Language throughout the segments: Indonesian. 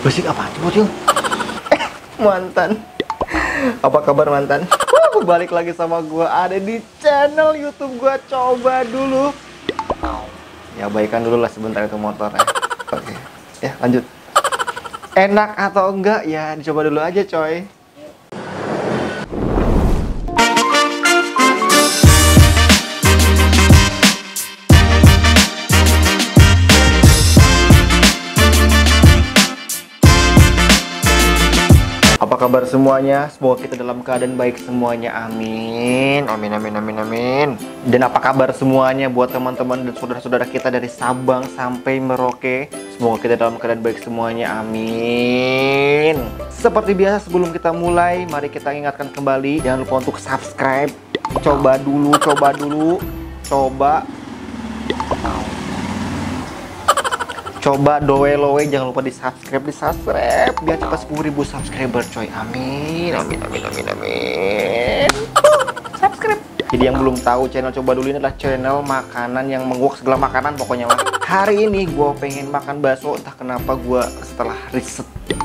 Bersih apa tuh bocil? Mantan. Apa kabar mantan? Balik lagi sama gua ada di channel YouTube gua, coba dulu. Ya baikan dulu lah sebentar itu motornya. Oke. Ya, lanjut. Enak atau enggak ya dicoba dulu aja, coy. Kabar semuanya, semoga kita dalam keadaan baik semuanya, amin amin amin amin amin. Dan apa kabar semuanya buat teman-teman dan saudara-saudara kita dari Sabang sampai Merauke, semoga kita dalam keadaan baik semuanya, amin. Seperti biasa sebelum kita mulai, mari kita ingatkan kembali, jangan lupa untuk subscribe. Coba dowe-lowe, jangan lupa di subscribe, biar cepat 10.000 subscriber, coy. Amin, amin, amin, amin, amin. Subscribe. Jadi yang belum tahu, channel Coba Dulu ini adalah channel makanan yang menguak segala makanan pokoknya. Hari ini gue pengen makan bakso, entah kenapa gue setelah riset. Dari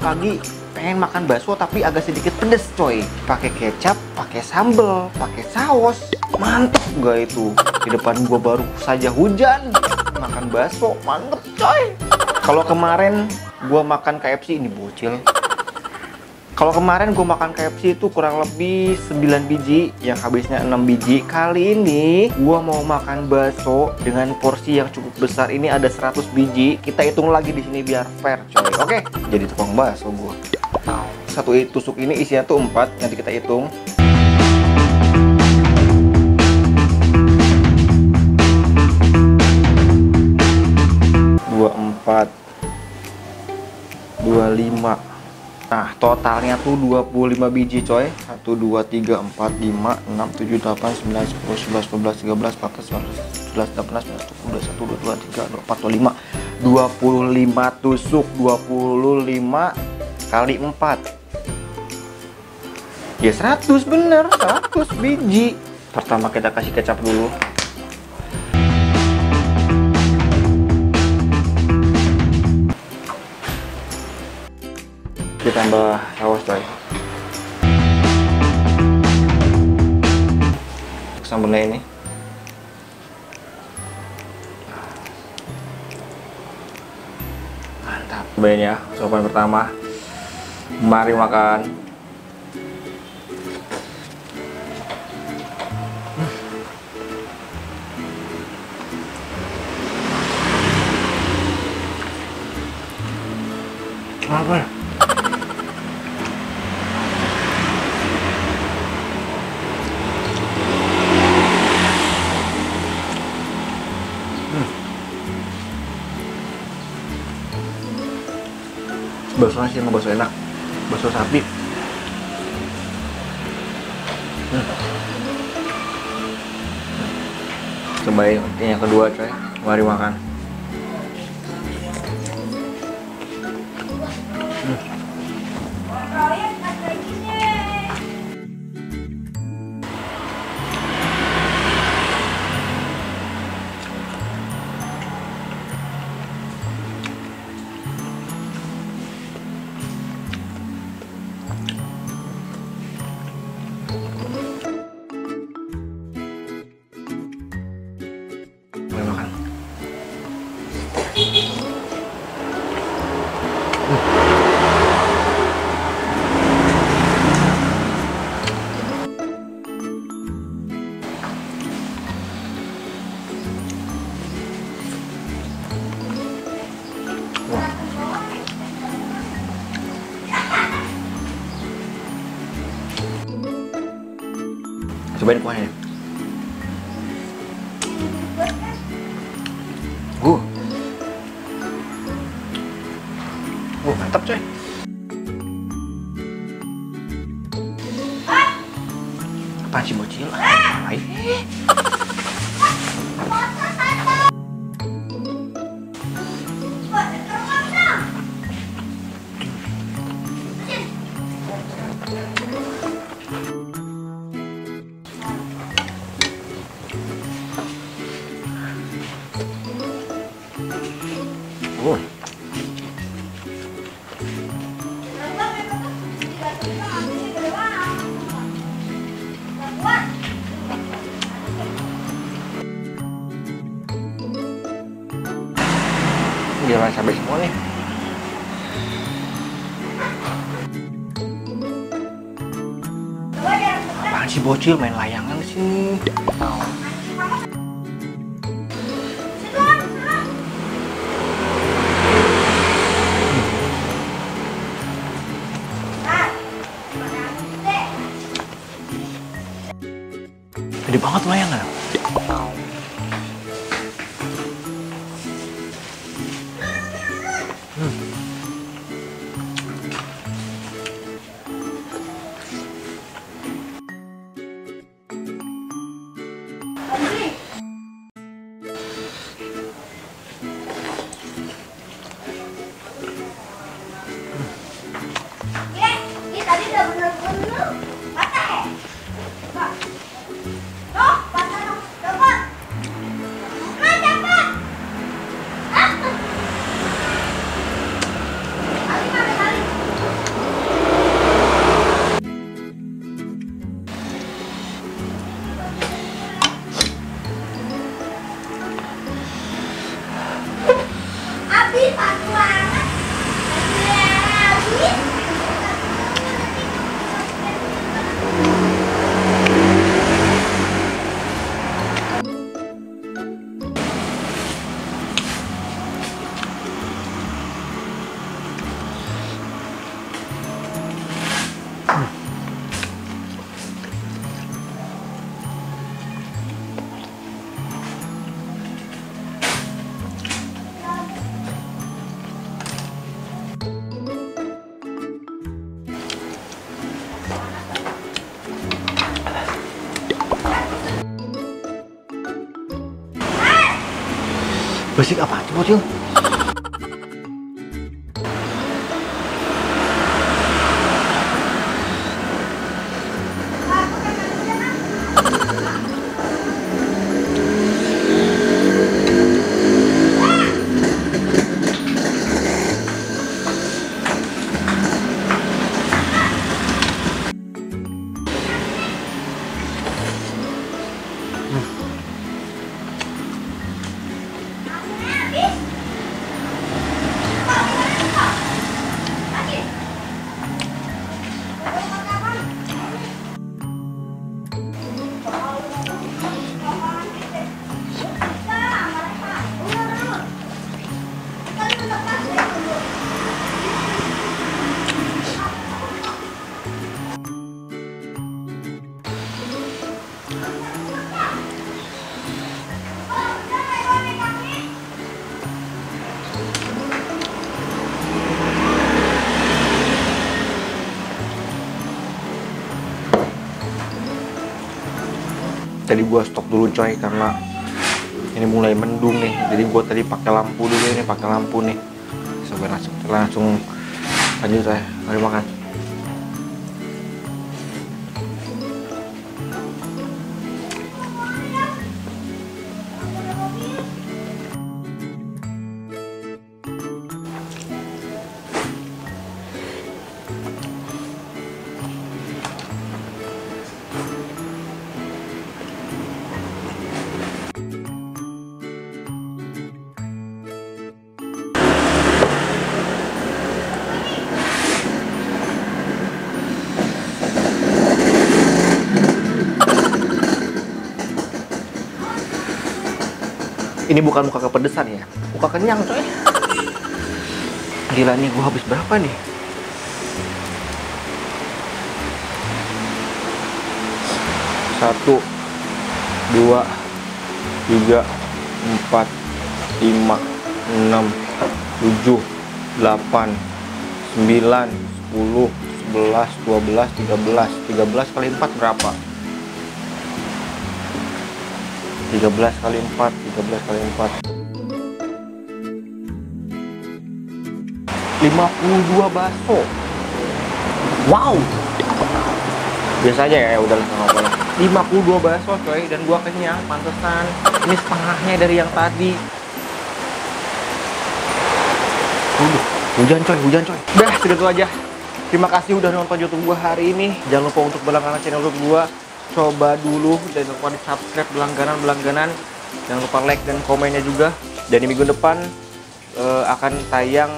pagi pengen makan bakso tapi agak sedikit pedes, coy. Pakai kecap, pakai sambal, pakai saus. Mantep gak itu? Di depan gua baru saja hujan. Makan bakso, mantep coy. Kalau kemarin gua makan KFC, ini bocil. Kalau kemarin gua makan KFC itu kurang lebih 9 biji, yang habisnya 6 biji. Kali ini gua mau makan bakso dengan porsi yang cukup besar. Ini ada 100 biji. Kita hitung lagi di sini biar fair, coy. Oke, jadi tukang bakso gua. Satu tusuk ini isinya tuh 4, nanti kita hitung. Nah, totalnya tuh 25 biji, coy. 1 2 3 4 5 6 7 8 9 10 11 12 13 14 15 18 19 20 21 22 23 24 25. 25 tusuk, 25 kali 4. Ya 100 bener, 100 biji. Pertama kita kasih kecap dulu. Tambah saus, coy. Sambalnya ini mantap. Sambalnya sopan pertama. Mari makan. Apa? Baksonya sih emang bakso enak, bakso sapi. Coba yang kedua, coy. Mari makan. Cobain kuahnya. Mantap, coy. Apaan sih bocil? Hai. Jangan sampai semua nih. Apaan sih bocil main layangan di sini? Gede banget layangan. Bersih apa aja bocil? Tadi gua stop dulu coy karena ini mulai mendung nih, jadi gua tadi pakai lampu dulu nih, sampai langsung lanjut saya mari makan. Ini bukan muka kepedesan ya, muka kenyang coy. Gila nih, gua habis berapa nih? Satu, dua, tiga, empat, lima, enam, tujuh, delapan, sembilan, sepuluh, sebelas, 12, 13. 13 kali 4 berapa? 13 kali 4 52 bakso. Wow, biasa aja ya, udah langsung 52 bakso coy, dan gua kenyang, pantesan. Ini setengahnya dari yang tadi. Waduh, hujan coy, hujan coy. Udah, segitu aja. Terima kasih udah nonton YouTube gua hari ini. Jangan lupa untuk berlangganan channel YouTube gua. Coba dulu, jangan lupa di subscribe, berlangganan. Jangan lupa like dan komennya juga. Dan di minggu depan akan tayang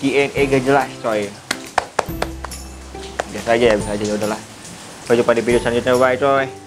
Q&A gak jelas coy. Biasa aja ya, udahlah. Sampai jumpa di video selanjutnya, bye coy.